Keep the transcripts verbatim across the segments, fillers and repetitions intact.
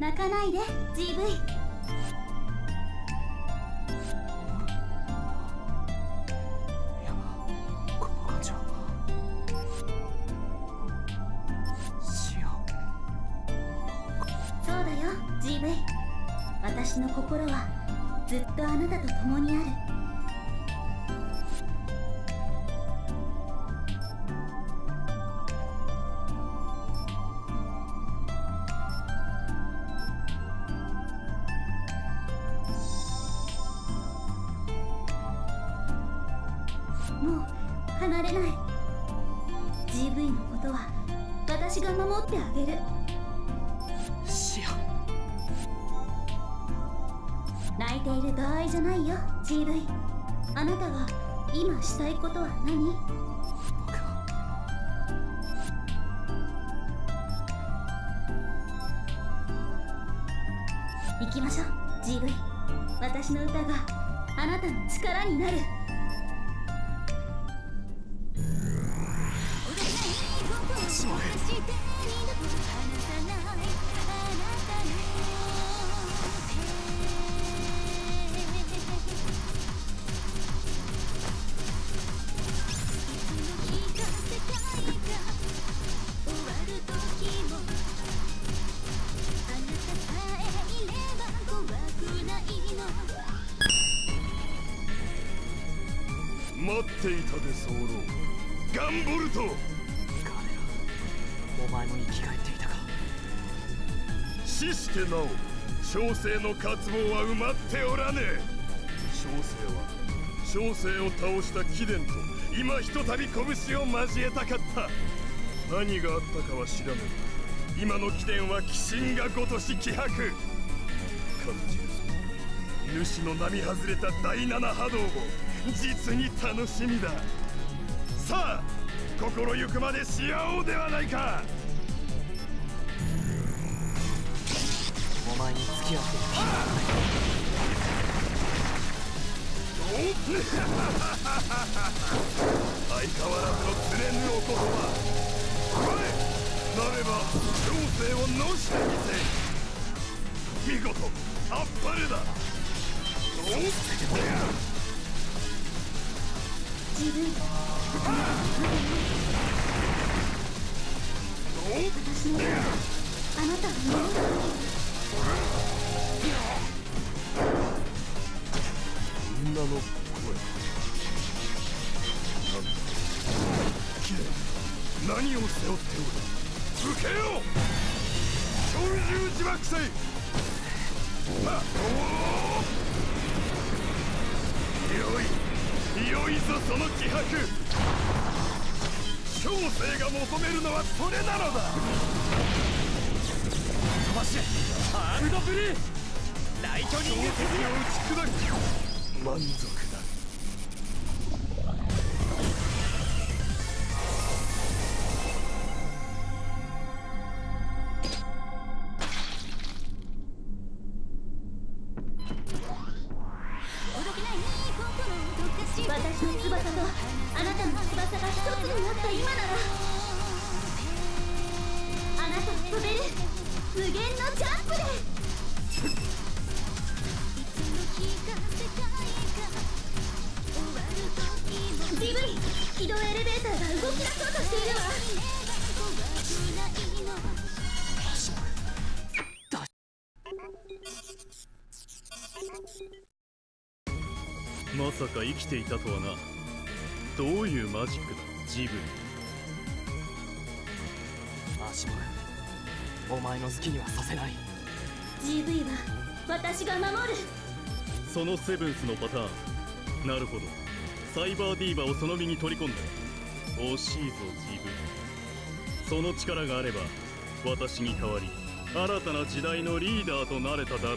泣かないで ジーブイ。 やば、この感情しよう。そうだよ ジーブイ、 私の心はずっとあなたと共にある。離れない ジーブイ のことは私が守ってあげる。シア、泣いている場合じゃないよ ジーブイ。 あなたが今したいことは何？僕は行きましょう ジーブイ。 私の歌があなたの力になる。私の手に離さない待っていたで候、ガンボルト。お前も生き返っていたか。死してなお小生の渇望は埋まっておらねえ。小生は小生を倒した貴殿と今ひとたび拳を交えたかった。何があったかは知らぬ。今の貴殿は鬼神がごとし希薄。感じるぞ、主の並外れた第七波動を実に楽しみだ。さあ心ゆくまでし合おうではないか。お前に付き合っていた相変わらずの釣れぬお言葉。我なれば小生をのしてみせ。見事あっぱれだ。どうして自分。ああ。どう？私のあなたを守る。みんなの声。何？何を背負っておる？受けよ！恐竜自爆戦。まおお。よい。いよいぞその気迫。小生が求めるのはそれなのだ。飛ばしハールドブルーライトニングを打ち砕く。満足だ。私の翼とあなたの翼が一つになった今なら、あなたは飛べる無限のジャンプでジブリ、軌道エレベーターが動き出そうとしているわ。まさか生きていたとはな。どういうマジックだジブリ。マシュマロ、お前の好きにはさせない。 ジーブイ は私が守る。そのセブンスのパターン、なるほど。サイバーディーバをその身に取り込んだ。惜しいぞ ジーブイ。 その力があれば私に代わり新たな時代のリーダーとなれただろうな。そんな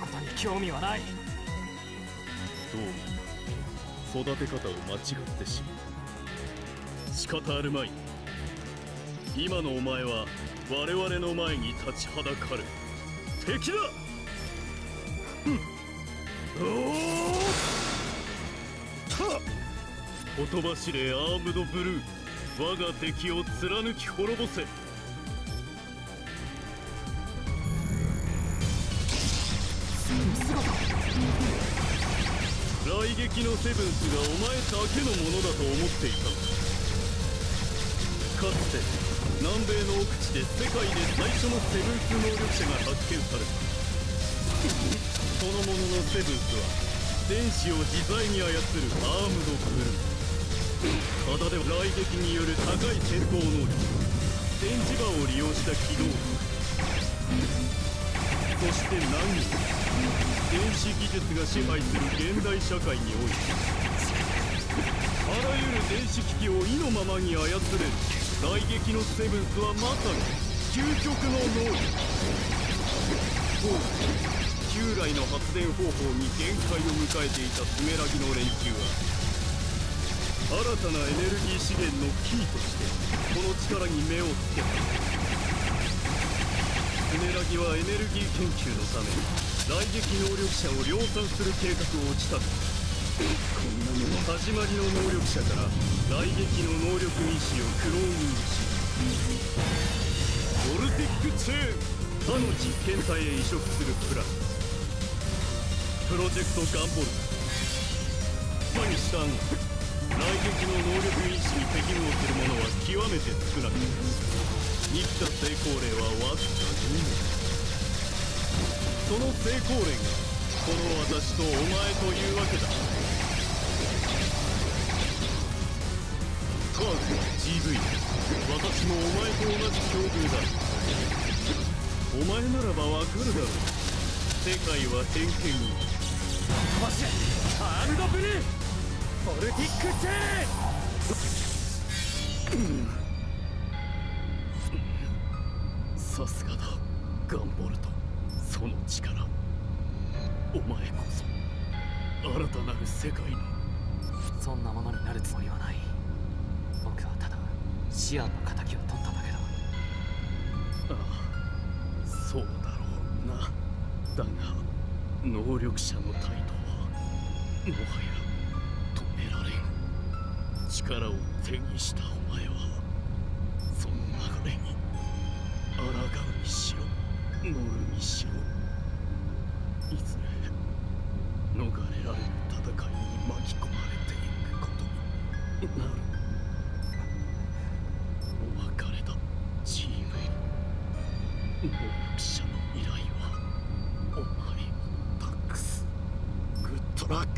ことに興味はない。どうも育て方を間違ってしまう。仕方あるまい。今のお前は我々の前に立ちはだかる敵だ。ふん、おーっとほとばしれアームドブルー、我が敵を貫き滅ぼせ。撃のセブンスがお前だけのものだと思っていた。かつて南米の奥地で世界で最初のセブンス能力者が発見された。そのもののセブンスは電子を自在に操るアームド車、ただでは雷撃による高い戦闘能力、電磁場を利用した機動力、そして何より電子技術が支配する現代社会においてあらゆる電子機器を意のままに操れる雷撃のセブンスはまさに究極の能力。そう従来の発電方法に限界を迎えていたスメラギの連中は新たなエネルギー資源のキーとしてこの力に目をつけた。スメラギはエネルギー研究のため雷撃能力者を量産する計画を打ち立てた。こんなもの始まりの能力者から雷撃の能力因子をクローニングし、ボルティックツー他の実験体へ移植するプラン、プロジェクトガンボルトにしたん雷撃の能力因子に適合するものは極めて少なく、生きた成功例はわずかに名。その成功例がこの私とお前というわけだ。カークは ジーブイ、 私もお前と同じ境遇だ。お前ならばわかるだろう、世界は偏見にこしアームドブルーボルティックツー。さすがだガンボルト、その力、お前こそ新たなる世界の。そんなものになるつもりはない。僕はただシアンの仇を取っただけだ。ああそうだろうな。だが能力者の態度はもはや止められん。力を手にしたお前はその流れに抗うにしろ乗るにしろ、いずれ逃れられる戦いに巻き込まれていくことになる。お別れだ ジーブイ、 能力者の未来はお前に託す。グッドラック。